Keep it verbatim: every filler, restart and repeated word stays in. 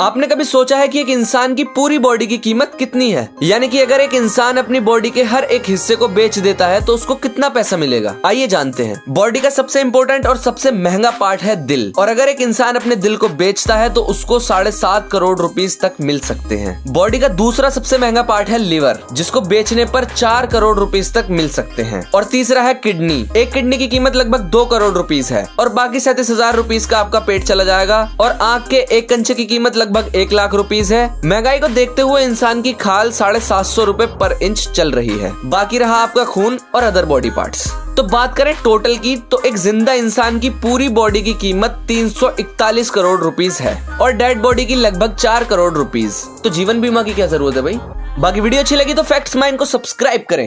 आपने कभी सोचा है कि एक इंसान की पूरी बॉडी की कीमत कितनी है, यानी कि अगर एक इंसान अपनी बॉडी के हर एक हिस्से को बेच देता है तो उसको कितना पैसा मिलेगा। आइए जानते हैं। बॉडी का सबसे इम्पोर्टेंट और सबसे महंगा पार्ट है दिल, और अगर एक इंसान अपने दिल को बेचता है तो उसको साढ़े सात करोड़ रुपीस तक मिल सकते हैं। बॉडी का दूसरा सबसे महंगा पार्ट है लिवर, जिसको बेचने पर चार करोड़ रुपीस तक मिल सकते हैं। और तीसरा है किडनी। एक किडनी की कीमत लगभग दो करोड़ रुपीस है और बाकी सैंतीस हजार रुपीस का आपका पेट चला जाएगा। और आँख के एक कंचे की कीमत लगभग एक लाख रुपीस है। महंगाई को देखते हुए इंसान की खाल साढ़े सात सौ रूपए पर इंच चल रही है। बाकी रहा आपका खून और अदर बॉडी पार्ट्स। तो बात करें टोटल की, तो एक जिंदा इंसान की पूरी बॉडी की कीमत तीन सौ इकतालीस करोड़ रुपीस है और डेड बॉडी की लगभग चार करोड़ रुपीस। तो जीवन बीमा की क्या जरूरत है भाई। बाकी वीडियो अच्छी लगी तो फैक्ट्स माइन को सब्सक्राइब करें।